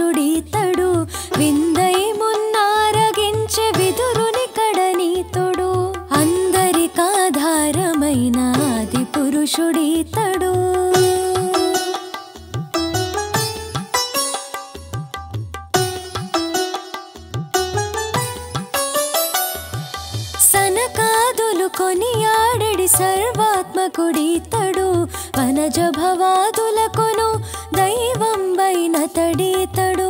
పురుషుడీతడు విందై మున్నారగించె విదురుని కడనీతడు అందరికాధారమైన ఆది పురుషుడీతడు. సనకాదులు కొనియాడెడి సర్వాత్మకుడీతడు వనజ భవాదులకును దైవంబైనతడీతడు.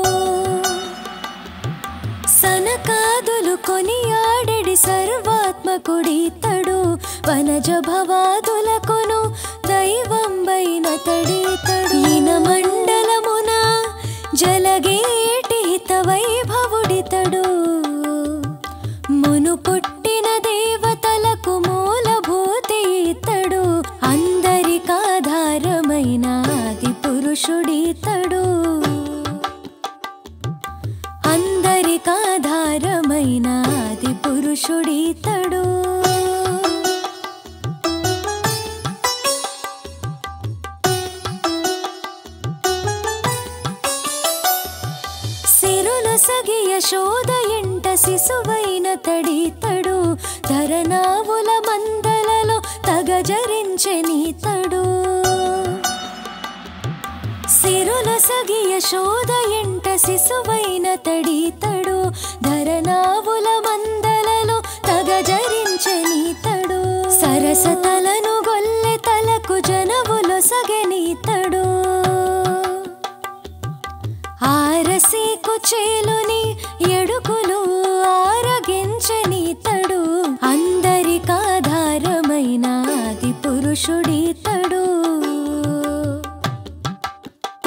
సనకాదులు కొనియాడెడి సర్వాత్మకుడీతడు వనజ భవాదులకును దైవంబైనతడీతడు. ఈన మండలమున జలగేటి హితవైభవుడితడు మును పుట్టిన దేవతలకు మూలభూతితడు అందరికాధారమైన ఆది పురుషుడితడు. అందరికాధారమైన ఆది పురుషుడితడు. సిరుల సగియ శోధ ఎంట శిశువైన తడితడు ధరణావుల మందలలో తగజరించెనీతడు. సిరుల సగియ శోధ ఎంట శిశువైన తడితడు ధరణావుల మందలలో తగజరించెనీతడు. సరసతలను గొల్లె తలకు జనవులు సగనీతడు ఆరసీకు చేలుని ఎడుకులు ఆరగించెనీతడు అందరికాధారమైన ఆది పురుషుడితడు.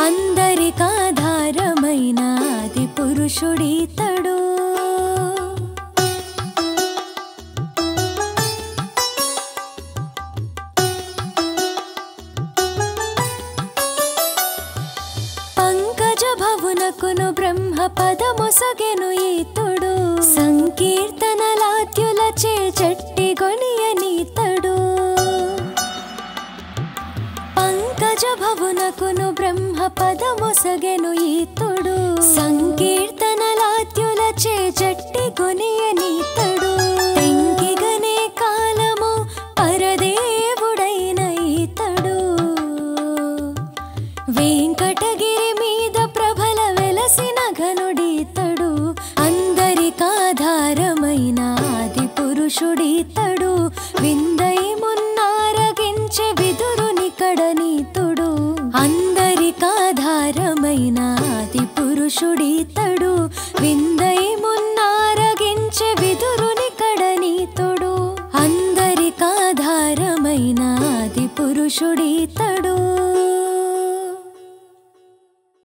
అందరికాధారమైన ఆది పురుషుడితడు. పంకజ భవునకును బ్రహ్మ పదము సగెను ఈతుడు సంకీర్తనలాద్యులచే చెట్టి గొనియనీతడు. పంకజభవునకును బ్రహ్మ పదమొసగెను ఈతుడు సంకీర్తనలాద్యులచే జట్టి గొనియనీతడు. తెంకిగనే కాలము పరదేవుడైన ఈతడు వెంకటగిరి మీద ప్రభల వెలసిన ఘనుడీతడు అందరికాధారమైన ఆది పురుషుడీతడు. విందై మున్నారగించె విదురుని కడనీతుడు అందరికాధారమైన ఆది పురుషుడీతడు. విందై మున్నారగించె విదురుని కడనీతుడు అందరికాధారమైన ఆది పురుషుడీతడు.